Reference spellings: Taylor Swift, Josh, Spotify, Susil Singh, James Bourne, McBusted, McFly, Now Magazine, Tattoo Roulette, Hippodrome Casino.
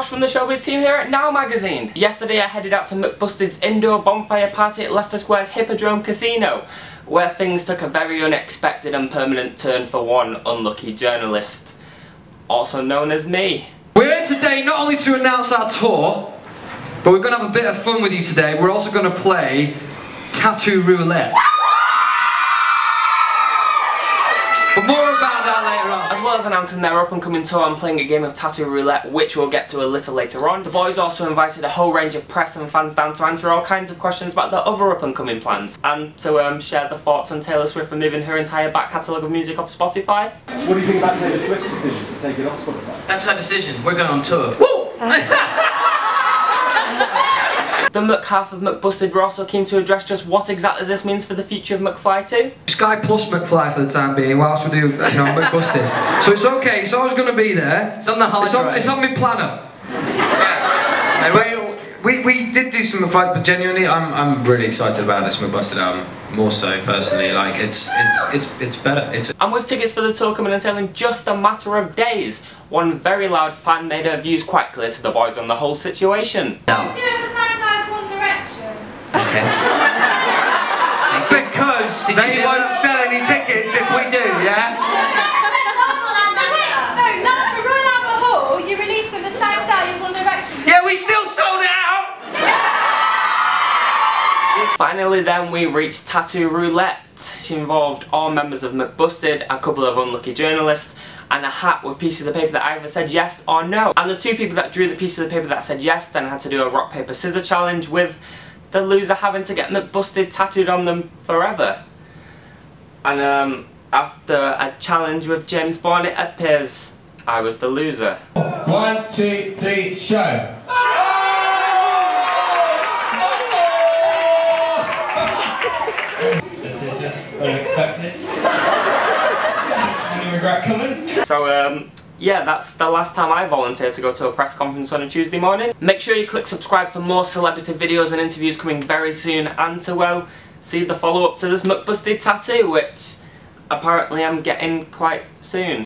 Josh from the Showbiz team here at Now Magazine. Yesterday I headed out to McBusted's indoor bonfire party at Leicester Square's Hippodrome Casino, where things took a very unexpected and permanent turn for one unlucky journalist, also known as me. We're here today not only to announce our tour, but we're going to have a bit of fun with you today. We're also going to play Tattoo Roulette. But more about that later on. As well as announcing their up-and-coming tour and playing a game of Tattoo Roulette, which we'll get to a little later on, the boys also invited a whole range of press and fans down to answer all kinds of questions about their other up-and-coming plans, and to share their thoughts on Taylor Swift removing her entire back catalogue of music off Spotify. What do you think about Taylor Swift's decision to take it off Spotify? That's her decision. We're going on tour. Woo! The McHalf of McBusted were also keen to address just what exactly this means for the future of McFly too. Sky Plus McFly for the time being, whilst we do, you know, McBusted. So it's okay, it's always going to be there. It's on the hard drive. It's on my planner. Anyway, we did do some McFly, but genuinely I'm really excited about this McBusted album. More so, personally, like, it's better. And with tickets for the tour coming and selling just a matter of days, one very loud fan made her views quite clear to the boys on the whole situation. No. Okay. Because they won't sell any tickets if we do, yeah? No, last the Royal Albert Hall, you released them the same day as One Direction. Yeah, we still sold it out! Yeah. Finally then we reached Tattoo Roulette, which involved all members of McBusted, a couple of unlucky journalists, and a hat with pieces of paper that either said yes or no. And the two people that drew the piece of the paper that said yes then had to do a rock, paper, scissor challenge with the loser having to get McBusted tattooed on them forever. And after a challenge with James Bourne, it appears I was the loser. 1, 2, 3, show. This is just unexpected. Any regret coming? So yeah, that's the last time I volunteered to go to a press conference on a Tuesday morning. Make sure you click subscribe for more celebrity videos and interviews coming very soon, and to, well, see the follow-up to this McBusted tattoo, which apparently I'm getting quite soon.